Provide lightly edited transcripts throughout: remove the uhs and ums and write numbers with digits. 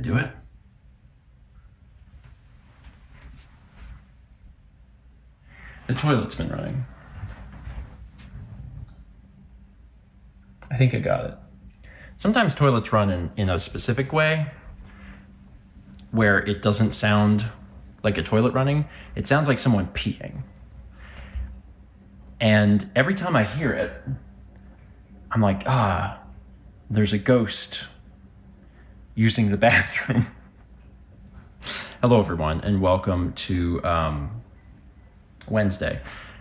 I do it? The toilet's been running. I think I got it. Sometimes toilets run in a specific way where it doesn't sound like a toilet running. It sounds like someone peeing. And every time I hear it, I'm like, ah, there's a ghost using the bathroom. Hello, everyone, and welcome to Wednesday.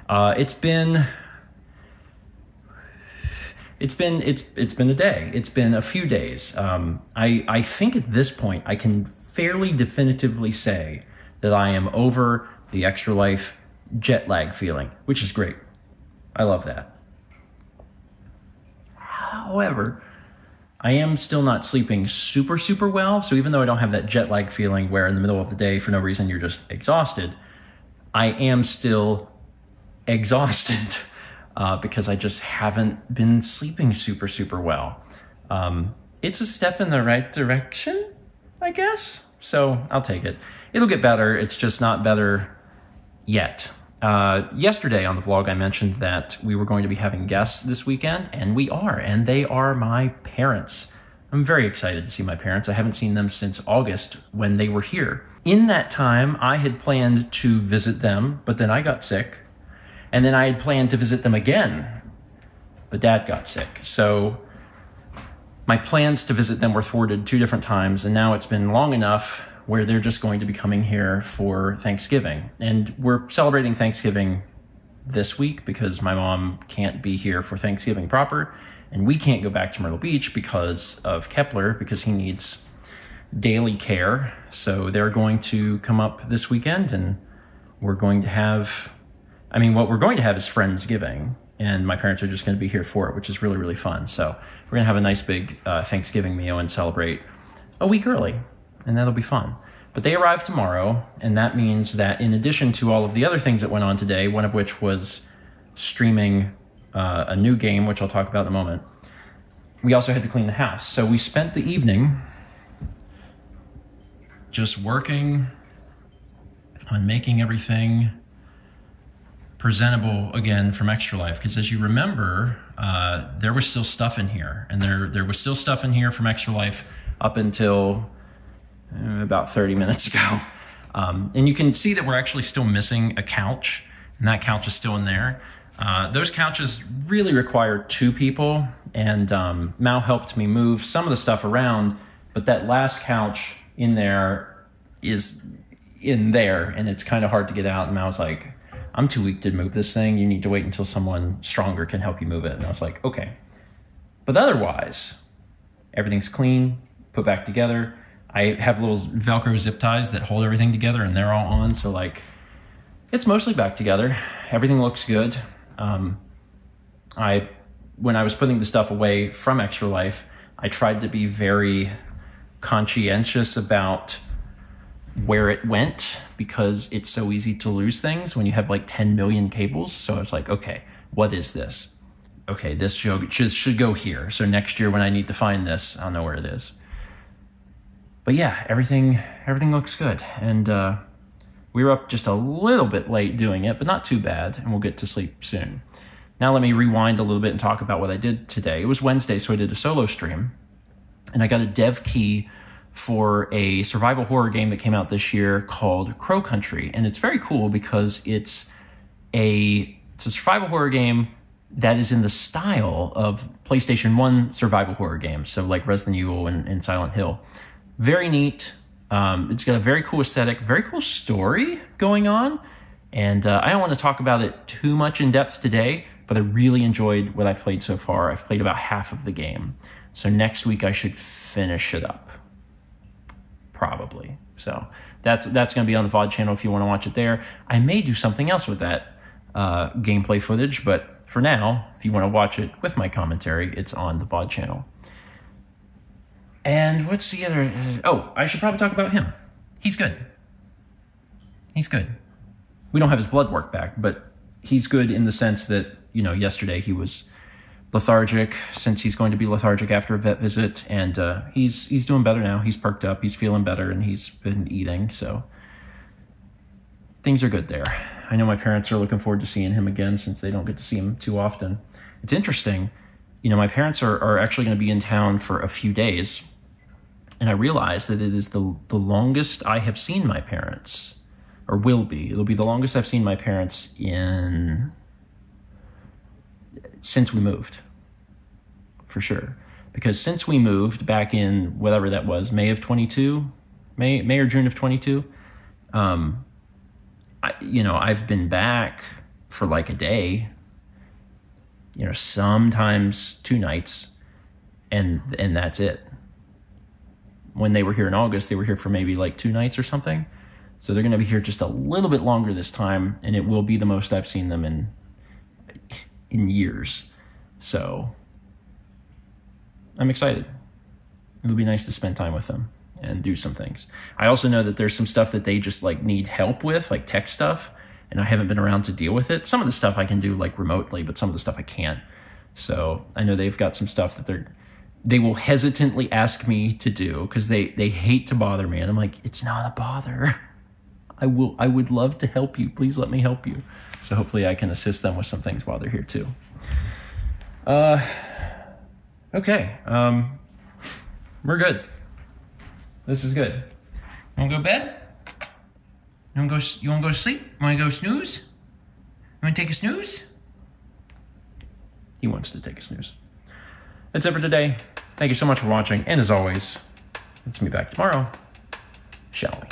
It's been a day. It's been a few days. I think at this point I can fairly definitively say that I am over the Extra Life jet lag feeling, which is great. I love that. However, I am still not sleeping super, super well. So even though I don't have that jet lag feeling where in the middle of the day for no reason you're just exhausted, I am still exhausted because I just haven't been sleeping super, super well. It's a step in the right direction, I guess. So I'll take it. It'll get better. It's just not better yet. Yesterday on the vlog, I mentioned that we were going to be having guests this weekend, and we are, and they are my parents. I'm very excited to see my parents. I haven't seen them since August when they were here. In that time, I had planned to visit them, but then I got sick, and then I had planned to visit them again, but Dad got sick. So my plans to visit them were thwarted two different times, and now it's been long enough where they're just going to be coming here for Thanksgiving. And we're celebrating Thanksgiving this week because my mom can't be here for Thanksgiving proper, and we can't go back to Myrtle Beach because of Kepler, because he needs daily care. So they're going to come up this weekend, and we're going to have, I mean, what we're going to have is Friendsgiving, and my parents are just going to be here for it, which is really, really fun. So we're going to have a nice big Thanksgiving meal and celebrate a week early. And that'll be fun. But they arrive tomorrow, and that means that in addition to all of the other things that went on today, one of which was streaming a new game, which I'll talk about in a moment, we also had to clean the house. So we spent the evening just working on making everything presentable again from Extra Life. Because as you remember, there was still stuff in here, and there was still stuff in here from Extra Life up until about 30 minutes ago. And you can see that we're actually still missing a couch, and that couch is still in there. Those couches really require two people, and Mal helped me move some of the stuff around, but that last couch in there is in there, and it's kind of hard to get out. And Mal's like, I'm too weak to move this thing. You need to wait until someone stronger can help you move it. And I was like, okay. But otherwise, everything's clean, put back together. I have little Velcro zip ties that hold everything together, and they're all on. So like, it's mostly back together. Everything looks good. When I was putting the stuff away from Extra Life, I tried to be very conscientious about where it went, because it's so easy to lose things when you have like 10 million cables. So I was like, okay, what is this? Okay, this should go here. So next year when I need to find this, I'll know where it is. But yeah, everything looks good. And we were up just a little bit late doing it, but not too bad, and we'll get to sleep soon. Now let me rewind a little bit and talk about what I did today. It was Wednesday, so I did a solo stream, and I got a dev key for a survival horror game that came out this year called Crow Country. And it's very cool because it's a survival horror game that is in the style of PlayStation 1 survival horror games, so like Resident Evil and Silent Hill. Very neat. It's got a very cool aesthetic, very cool story going on. And I don't want to talk about it too much in depth today, but I really enjoyed what I've played so far. I've played about half of the game. So next week I should finish it up, probably. So that's going to be on the VOD channel if you want to watch it there. I may do something else with that gameplay footage, but for now, if you want to watch it with my commentary, it's on the VOD channel. And what's the other? Oh, I should probably talk about him. He's good. He's good. We don't have his blood work back, but he's good in the sense that, you know, yesterday he was lethargic, since he's going to be lethargic after a vet visit, and he's doing better now. He's perked up, he's feeling better, and he's been eating, so things are good there. I know my parents are looking forward to seeing him again, since they don't get to see him too often. It's interesting, you know, my parents are actually going to be in town for a few days, and I realize that it is the longest I have seen my parents, or will be. It'll be the longest I've seen my parents in... since we moved, for sure. Because since we moved back in, whatever that was, May of 22, May or June of 22, you know, I've been back for like a day, you know, sometimes two nights, and that's it. When they were here in August, they were here for maybe like two nights or something. So they're going to be here just a little bit longer this time, and it will be the most I've seen them in years. So I'm excited. It'll be nice to spend time with them and do some things. I also know that there's some stuff that they just like need help with, like tech stuff, and I haven't been around to deal with it. Some of the stuff I can do like remotely, but some of the stuff I can't. So I know they've got some stuff that they will hesitantly ask me to do, because they hate to bother me, and I'm like, it's not a bother. I would love to help you. Please let me help you. So hopefully I can assist them with some things while they're here too. Okay. We're good. This is good. You wanna go to bed? You wanna go to sleep? Wanna go snooze? You wanna take a snooze? He wants to take a snooze. That's it for today. Thank you so much for watching. And as always, let's meet back tomorrow, shall we?